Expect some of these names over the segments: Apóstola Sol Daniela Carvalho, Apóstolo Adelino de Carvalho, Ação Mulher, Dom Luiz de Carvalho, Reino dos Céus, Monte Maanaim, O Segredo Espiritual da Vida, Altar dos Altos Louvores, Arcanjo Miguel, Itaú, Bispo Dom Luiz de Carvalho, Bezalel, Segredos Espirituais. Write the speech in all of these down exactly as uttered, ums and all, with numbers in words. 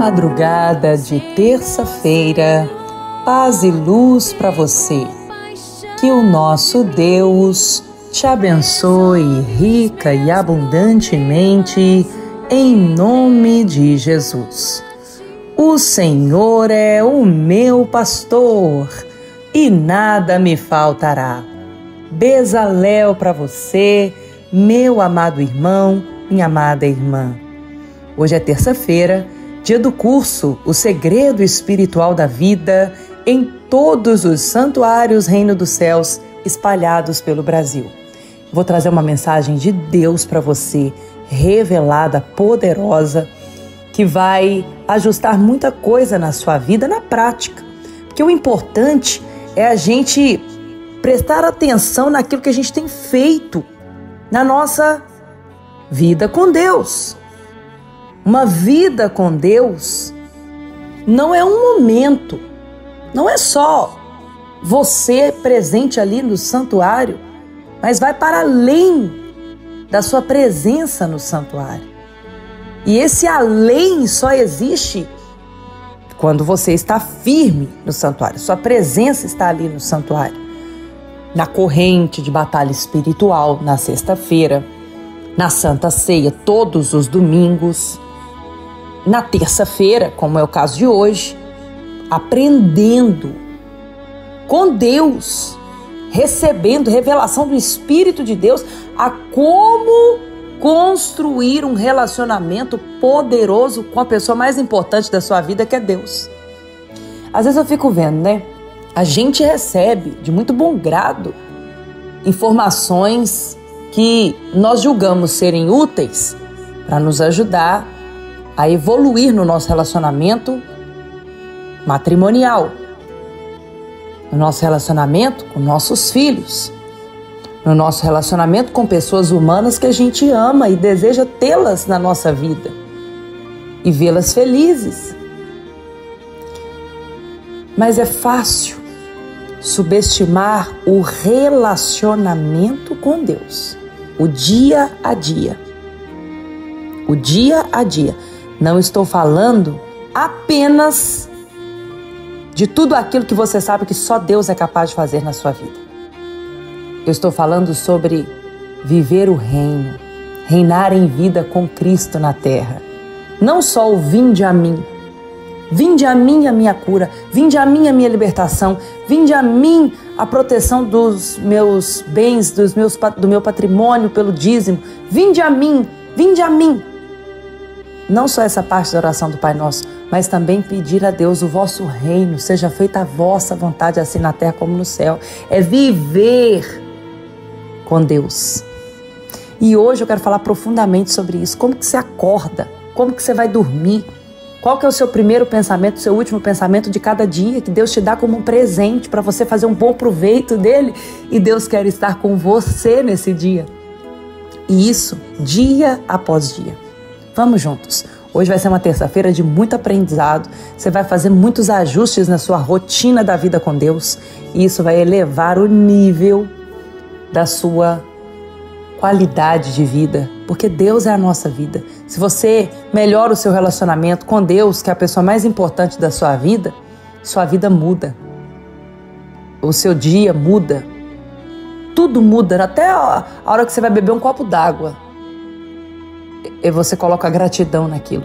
madrugada de terça-feira, paz e luz para você. Que o nosso Deus te abençoe rica e abundantemente, em nome de Jesus. O Senhor é o meu pastor e nada me faltará. Bezalel para você, meu amado irmão, minha amada irmã. Hoje é terça-feira, dia do curso O Segredo Espiritual da Vida em todos os santuários Reino dos Céus espalhados pelo Brasil. Vou trazer uma mensagem de Deus para você, revelada, poderosa, que vai ajustar muita coisa na sua vida, na prática. Porque o importante é a gente prestar atenção naquilo que a gente tem feito na nossa vida com Deus. Uma vida com Deus não é um momento, não é só você presente ali no santuário, mas vai para além da sua presença no santuário. E esse além só existe quando você está firme no santuário, sua presença está ali no santuário. Na corrente de batalha espiritual, na sexta-feira, na Santa Ceia, todos os domingos, na terça-feira, como é o caso de hoje, aprendendo com Deus, recebendo revelação do Espírito de Deus a como construir um relacionamento poderoso com a pessoa mais importante da sua vida, que é Deus. Às vezes eu fico vendo, né? A gente recebe de muito bom grado informações que nós julgamos serem úteis para nos ajudar a evoluir no nosso relacionamento matrimonial, no nosso relacionamento com nossos filhos, no nosso relacionamento com pessoas humanas que a gente ama e deseja tê-las na nossa vida e vê-las felizes. Mas é fácil subestimar o relacionamento com Deus, o dia a dia. O dia a dia. Não estou falando apenas de tudo aquilo que você sabe que só Deus é capaz de fazer na sua vida. Eu estou falando sobre viver o reino, reinar em vida com Cristo na terra. Não só o vinde a mim, vinde a mim a minha cura, vinde a mim a minha libertação, vinde a mim a proteção dos meus bens, dos meus, do meu patrimônio pelo dízimo, vinde a mim, vinde a mim. Não só essa parte da oração do Pai Nosso, mas também pedir a Deus: o vosso reino, seja feita a vossa vontade, assim na terra como no céu. É viver com Deus. E hoje eu quero falar profundamente sobre isso. Como que você acorda? Como que você vai dormir? Qual que é o seu primeiro pensamento, o seu último pensamento de cada dia que Deus te dá como um presente para você fazer um bom proveito dele? E Deus quer estar com você nesse dia. E isso dia após dia. Vamos juntos. Hoje vai ser uma terça-feira de muito aprendizado. Você vai fazer muitos ajustes na sua rotina da vida com Deus. E isso vai elevar o nível da sua qualidade de vida, porque Deus é a nossa vida. Se você melhora o seu relacionamento com Deus, que é a pessoa mais importante da sua vida, sua vida muda, o seu dia muda, tudo muda, até a hora que você vai beber um copo d'água, e você coloca a gratidão naquilo,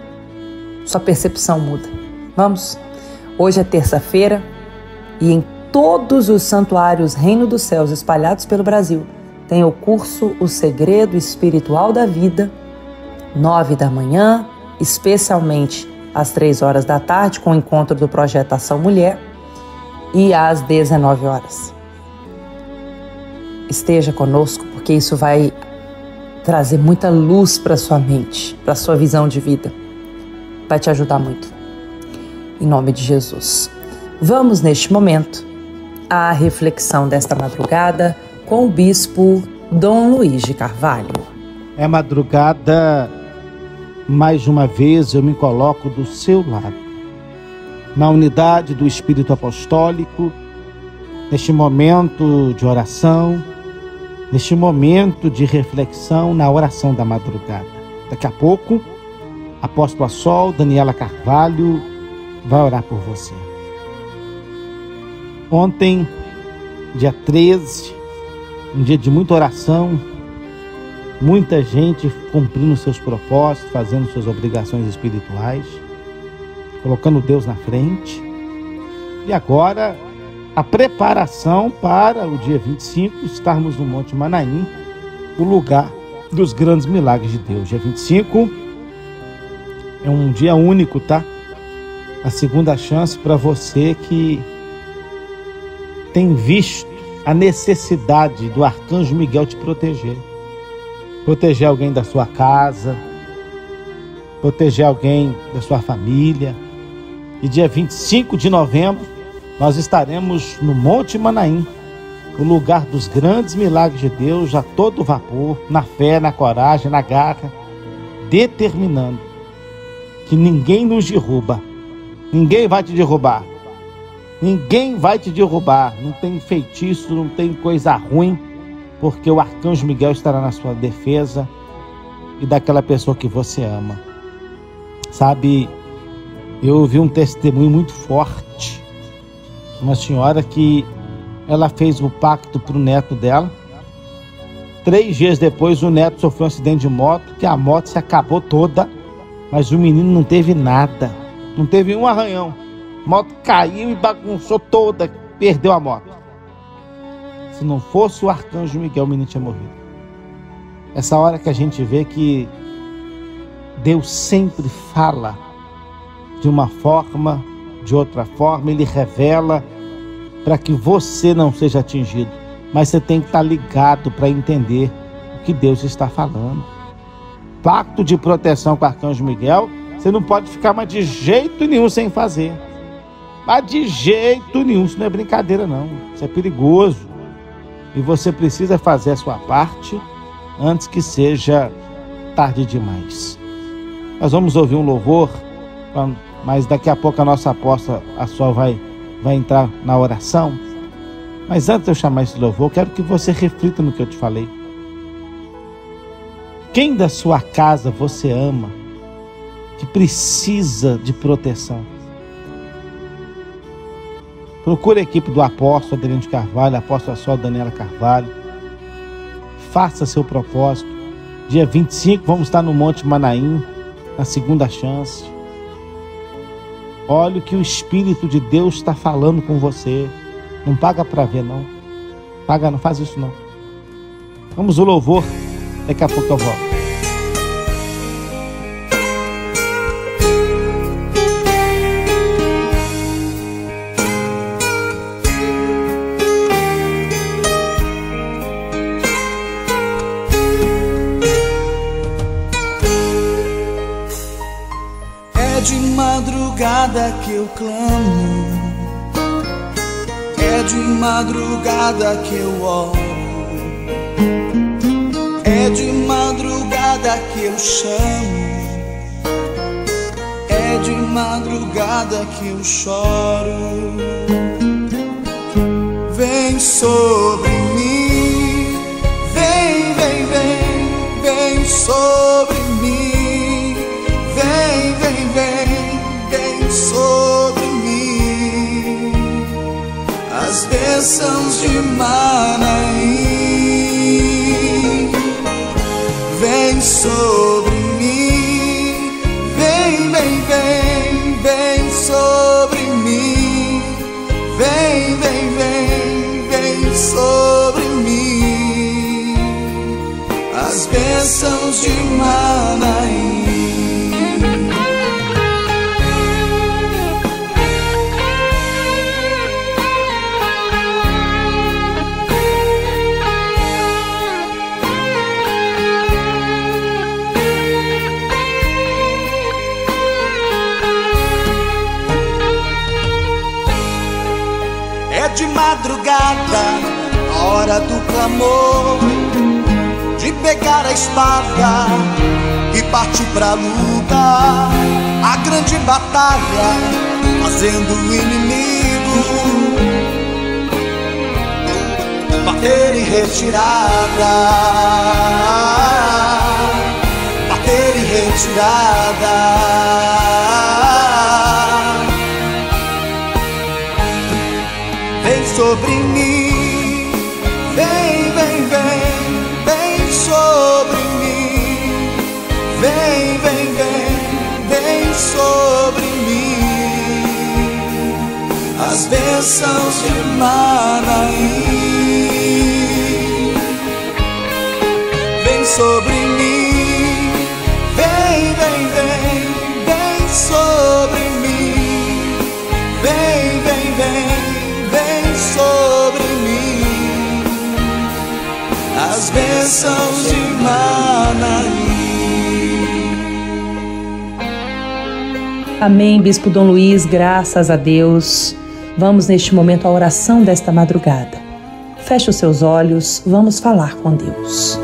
sua percepção muda. Vamos? Hoje é terça-feira e em todos os santuários Reino dos Céus espalhados pelo Brasil, tem o curso O Segredo Espiritual da Vida, nove da manhã, especialmente às três horas da tarde, com o encontro do projeto Ação Mulher, e às dezenove horas. Esteja conosco, porque isso vai trazer muita luz para sua mente, para sua visão de vida. Vai te ajudar muito. Em nome de Jesus. Vamos, neste momento, à reflexão desta madrugada, com o bispo Dom Luiz de Carvalho. É madrugada, mais uma vez eu me coloco do seu lado. Na unidade do Espírito Apostólico, neste momento de oração, neste momento de reflexão na oração da madrugada. Daqui a pouco, Apóstola Sol Daniela Carvalho vai orar por você. Ontem, dia treze, um dia de muita oração, muita gente cumprindo seus propósitos, fazendo suas obrigações espirituais, colocando Deus na frente. E agora, a preparação para o dia vinte e cinco, estarmos no Monte Maanaim, o lugar dos grandes milagres de Deus. Dia vinte e cinco é um dia único, tá? A segunda chance para você que tem visto a necessidade do Arcanjo Miguel te proteger. Proteger alguém da sua casa, proteger alguém da sua família. E dia vinte e cinco de novembro, nós estaremos no Monte Maanaim, o lugar dos grandes milagres de Deus, a todo vapor, na fé, na coragem, na garra, determinando que ninguém nos derruba, ninguém vai te derrubar, ninguém vai te derrubar, não tem feitiço, não tem coisa ruim, porque o Arcanjo Miguel estará na sua defesa e daquela pessoa que você ama. Sabe, eu ouvi um testemunho muito forte, uma senhora que ela fez o pacto para o neto dela. Três dias depois, o neto sofreu um acidente de moto, que a moto se acabou toda, mas o menino não teve nada, não teve um arranhão. A moto caiu e bagunçou toda, perdeu a moto. Se não fosse o Arcanjo Miguel, o menino tinha morrido. Essa hora que a gente vê que Deus sempre fala de uma forma, de outra forma, Ele revela para que você não seja atingido. Mas você tem que estar ligado para entender o que Deus está falando. Pacto de proteção com o Arcanjo Miguel, você não pode ficar mais de jeito nenhum sem fazer. Mas de jeito nenhum, isso não é brincadeira não, isso é perigoso. E você precisa fazer a sua parte antes que seja tarde demais. Nós vamos ouvir um louvor, mas daqui a pouco a nossa apóstola, a sua vai... vai entrar na oração. Mas antes de eu chamar esse louvor, quero que você reflita no que eu te falei. Quem da sua casa você ama, que precisa de proteção? Procure a equipe do Apóstolo Adelino de Carvalho, Apóstola Sol Daniela Carvalho. Faça seu propósito. Dia vinte e cinco, vamos estar no Monte Maanaim, na segunda chance. Olha o que o Espírito de Deus está falando com você. Não paga para ver, não. Paga, não faz isso, não. Vamos ao louvor. Daqui a pouco eu volto. Que eu clamo, é de madrugada que eu oro, é de madrugada que eu chamo, é de madrugada que eu choro. Vem sobre mim, vem, vem, vem, vem sobre mim, vem, vem, vem. Sobre mim as bênçãos de Maanaim. Vem sobre mim, vem, vem, vem, vem sobre mim, vem, vem, vem, vem sobre mim as bênçãos de Maanaim. De madrugada, a hora do clamor, de pegar a espada e partir pra luta, a grande batalha, fazendo o inimigo bater em retirada, bater em retirada. retirada. Vem sobre mim, vem, vem, vem, vem sobre mim, vem, vem, vem, vem sobre mim, as bênçãos de Maanaim. Vem sobre mim, sobre mim, vem, vem, vem, vem sobre mim, as bênçãos de Maanaim. Amém, Bispo Dom Luiz, graças a Deus. Vamos neste momento à oração desta madrugada. Feche os seus olhos, vamos falar com Deus.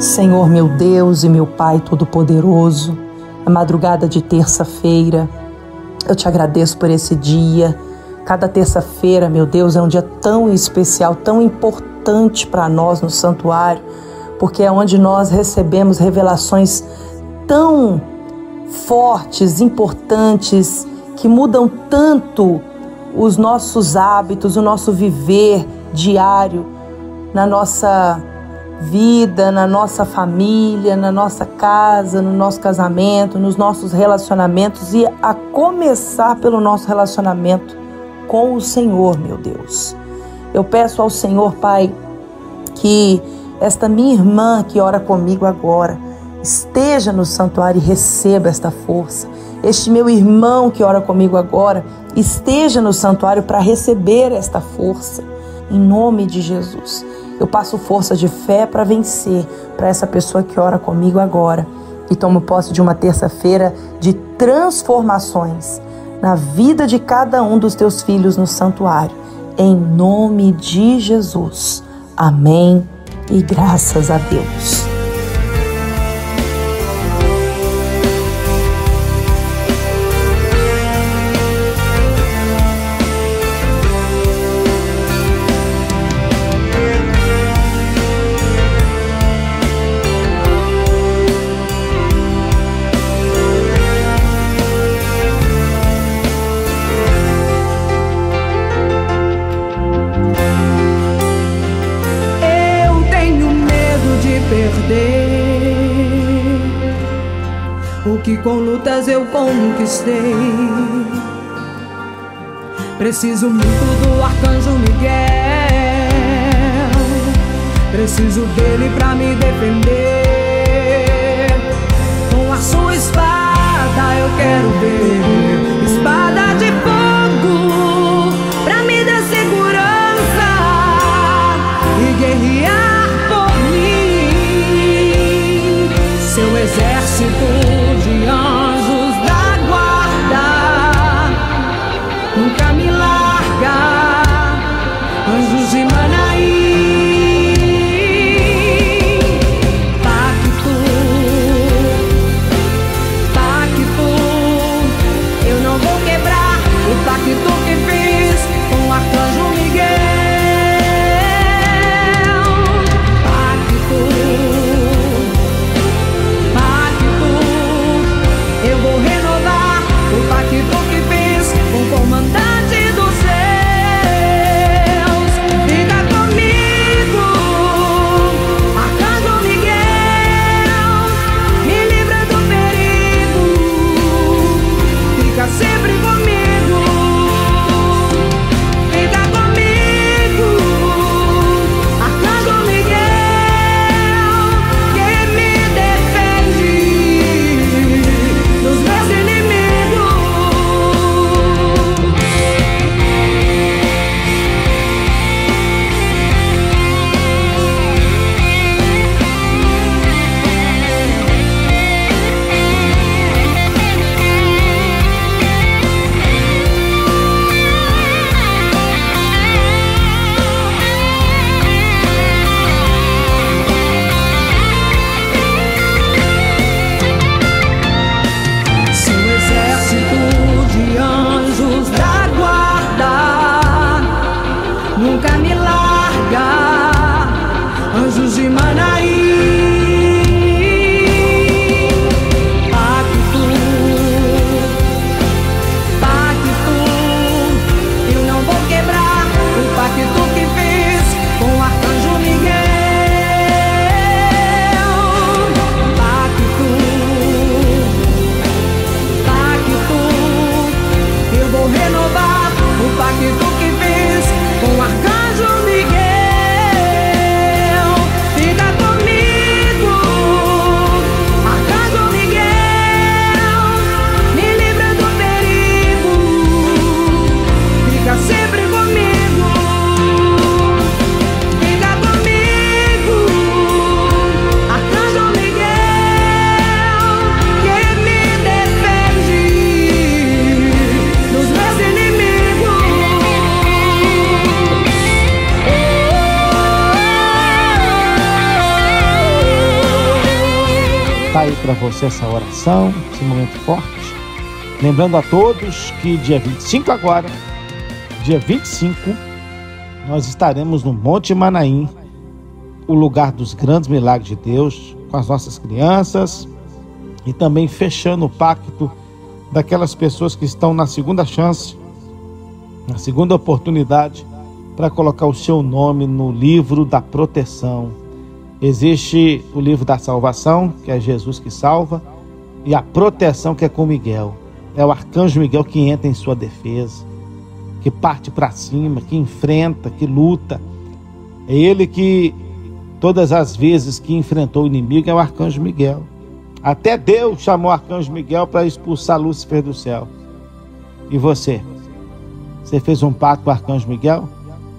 Senhor meu Deus e meu Pai Todo-Poderoso, a madrugada de terça-feira, eu te agradeço por esse dia. Cada terça-feira, meu Deus, é um dia tão especial, tão importante para nós no santuário, porque é onde nós recebemos revelações tão fortes, importantes, que mudam tanto os nossos hábitos, o nosso viver diário, na nossa vida, na nossa família, na nossa casa, no nosso casamento, nos nossos relacionamentos, e a começar pelo nosso relacionamento com o Senhor, meu Deus. Eu peço ao Senhor, Pai, que esta minha irmã que ora comigo agora esteja no santuário e receba esta força. Este meu irmão que ora comigo agora esteja no santuário para receber esta força. Em nome de Jesus, eu passo força de fé para vencer para essa pessoa que ora comigo agora. E tomo posse de uma terça-feira de transformações na vida de cada um dos teus filhos no santuário. Em nome de Jesus. Amém e graças a Deus. Com lutas eu conquistei. Preciso muito do Arcanjo Miguel, preciso dele pra me defender. Com a sua espada eu quero ver, espada de fogo, pra me dar segurança e guerrear por mim. Seu exército Monte Maanaim, nunca me larga, anjos de Maanaim. Pacto, pacto, eu não vou quebrar o pacto que fez com o Arcanjo Miguel. Pacto, pacto, eu vou renovar o pacto que fez com o Arcanjo Miguel. Fica comigo, Arcanjo Miguel, me livra do perigo, fica sempre comigo. Fica comigo, Arcanjo Miguel, que me defende dos meus inimigos. Tá aí para você essa oração, esse momento forte. Lembrando a todos que dia vinte e cinco agora, dia vinte e cinco, nós estaremos no Monte Maanaim, o lugar dos grandes milagres de Deus, com as nossas crianças e também fechando o pacto daquelas pessoas que estão na segunda chance, na segunda oportunidade, para colocar o seu nome no livro da proteção. Existe o livro da salvação, que é Jesus que salva, e a proteção, que é com Miguel. É o Arcanjo Miguel que entra em sua defesa, que parte para cima, que enfrenta, que luta. É ele que, todas as vezes que enfrentou o inimigo, é o Arcanjo Miguel. Até Deus chamou o Arcanjo Miguel para expulsar Lúcifer do céu. E você? Você fez um pacto com o Arcanjo Miguel?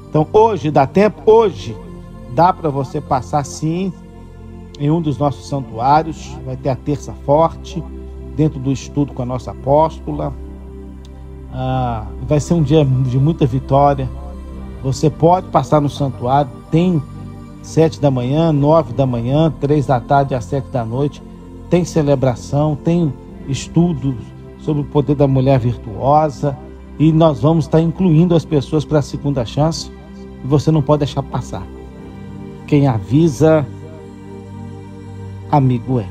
Então hoje dá tempo, hoje dá para você passar sim em um dos nossos santuários. Vai ter a terça forte, dentro do estudo com a nossa apóstola. Ah, vai ser um dia de muita vitória. Você pode passar no santuário, tem sete da manhã, nove da manhã, três da tarde, às sete da noite. Tem celebração, tem estudo sobre o poder da mulher virtuosa, e nós vamos estar incluindo as pessoas para a segunda chance, e você não pode deixar passar. Quem avisa, amigo é.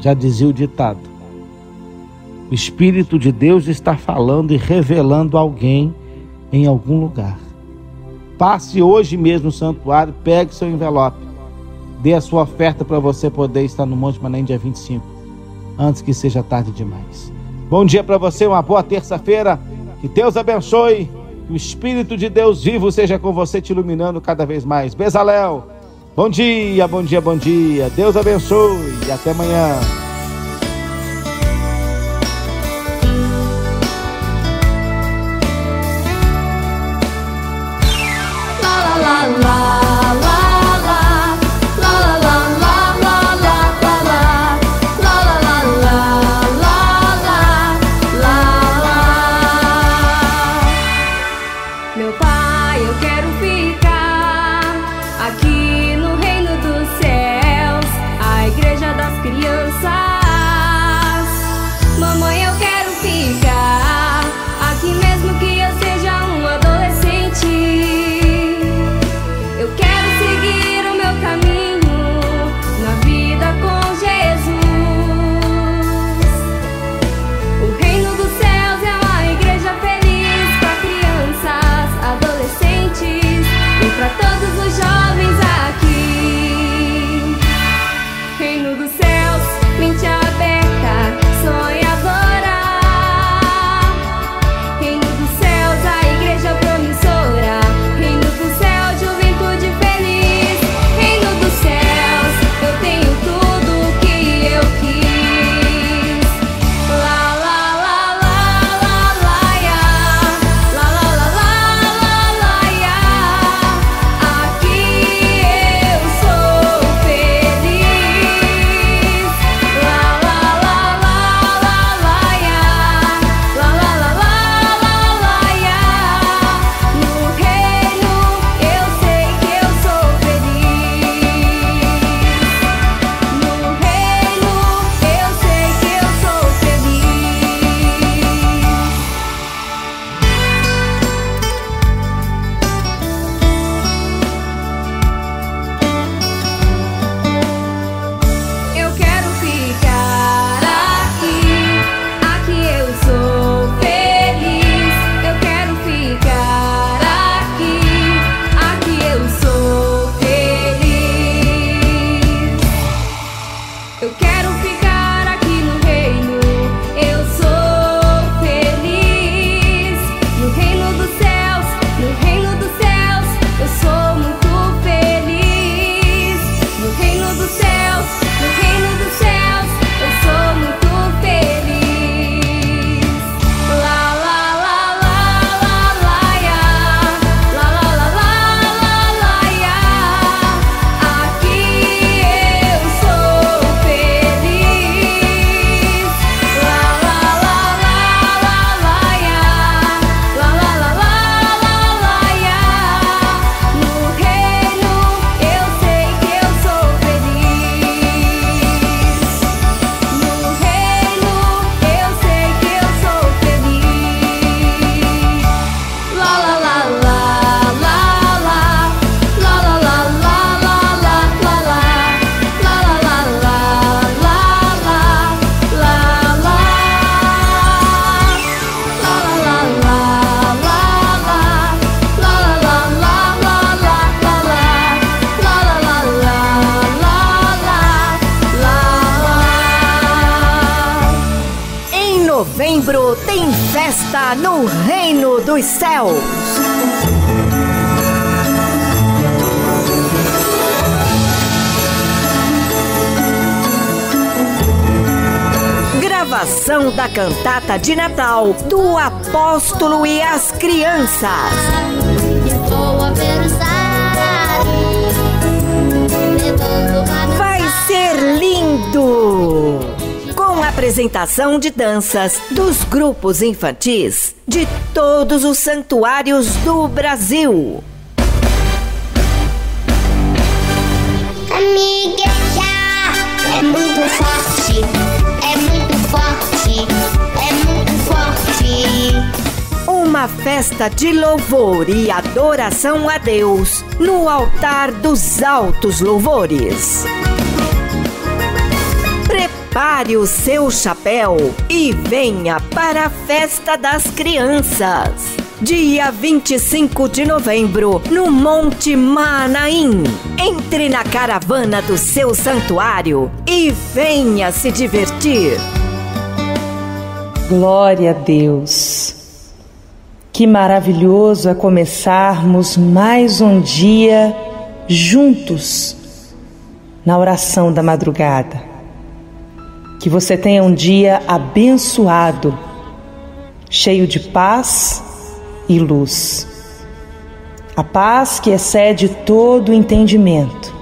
Já dizia o ditado. O Espírito de Deus está falando e revelando alguém em algum lugar. Passe hoje mesmo no santuário, pegue seu envelope, dê a sua oferta para você poder estar no Monte Maanaim dia vinte e cinco, antes que seja tarde demais. Bom dia para você, uma boa terça-feira, que Deus abençoe, que o Espírito de Deus vivo seja com você, te iluminando cada vez mais. Bezalel, bom dia, bom dia, bom dia, Deus abençoe e até amanhã. Todos os jovens aqui, Reino dos Céus, mente aberta. festa no Reino dos Céus. Gravação da cantata de Natal do Apóstolo e as Crianças. Vai ser lindo! Com a apresentação de danças dos grupos infantis de todos os santuários do Brasil. Amiga, já é muito forte, é muito forte, é muito forte. Uma festa de louvor e adoração a Deus no Altar dos Altos Louvores. Pare o seu chapéu e venha para a Festa das Crianças. Dia vinte e cinco de novembro, no Monte Maanaim. Entre na caravana do seu santuário e venha se divertir. Glória a Deus! Que maravilhoso é começarmos mais um dia juntos na oração da madrugada. Que você tenha um dia abençoado, cheio de paz e luz. A paz que excede todo o entendimento,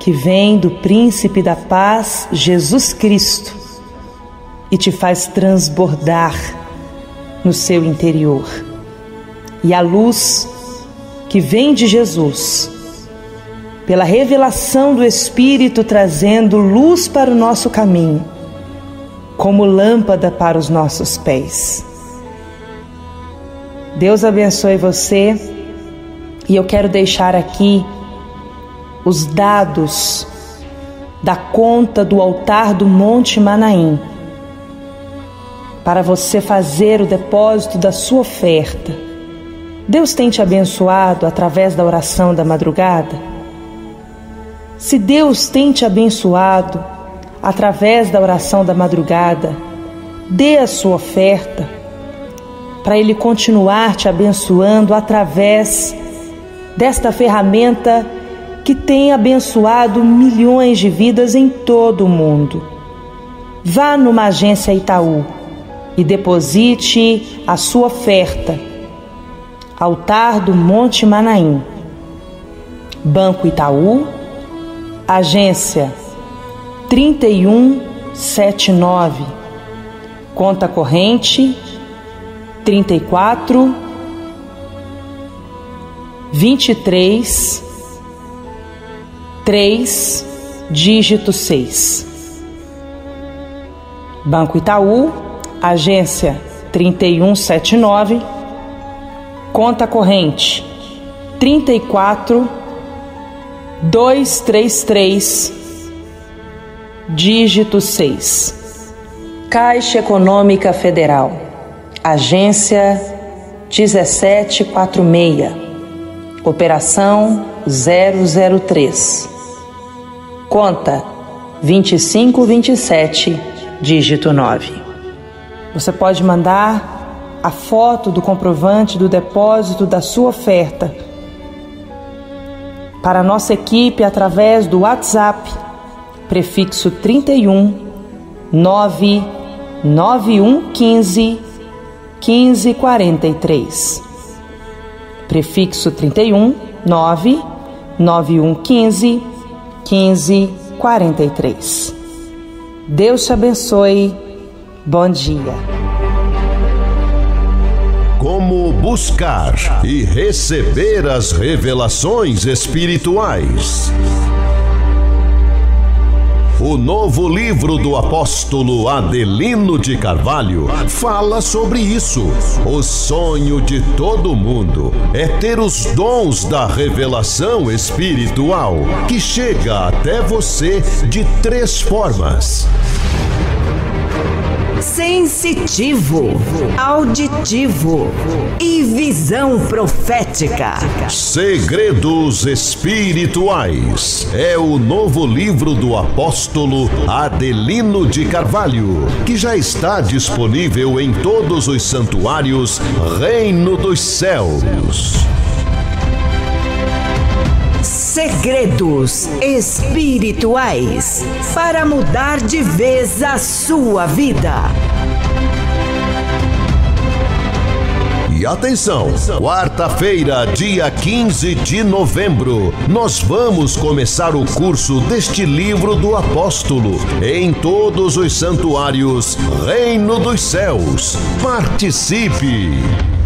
que vem do Príncipe da Paz, Jesus Cristo, e te faz transbordar no seu interior. E a luz que vem de Jesus, pela revelação do Espírito, trazendo luz para o nosso caminho, como lâmpada para os nossos pés. Deus abençoe você, e eu quero deixar aqui os dados da conta do altar do Monte Maanaim, para você fazer o depósito da sua oferta. Deus tem te abençoado através da oração da madrugada? Se Deus tem te abençoado através da oração da madrugada, dê a sua oferta para Ele continuar te abençoando através desta ferramenta que tem abençoado milhões de vidas em todo o mundo. Vá numa agência Itaú e deposite a sua oferta. Altar do Monte Maanaim, Banco Itaú, agência trinta e um setenta e nove, conta corrente trinta e quatro vinte e três três, dígito seis. Banco Itaú, agência trinta e um setenta e nove, conta corrente trinta e quatro dois três três, dígito seis. Caixa Econômica Federal, agência dezessete quarenta e seis, operação zero zero três, conta vinte e cinco vinte e sete, dígito nove. Você pode mandar a foto do comprovante do depósito da sua oferta para a nossa equipe através do WhatsApp, prefixo trinta e um nove nove um um cinco um cinco quatro três. Prefixo trinta e um nove nove um um cinco um cinco quatro três. Deus te abençoe. Bom dia. Como buscar e receber as revelações espirituais. O novo livro do apóstolo Adelino de Carvalho fala sobre isso. O sonho de todo mundo é ter os dons da revelação espiritual, que chega até você de três formas. sensitivo, auditivo e visão profética. Segredos Espirituais é o novo livro do Apóstolo Adelino de Carvalho, que já está disponível em todos os santuários Reino dos Céus. Segredos Espirituais para mudar de vez a sua vida. E atenção, quarta-feira, dia quinze de novembro, nós vamos começar o curso deste livro do Apóstolo em todos os santuários Reino dos Céus. Participe!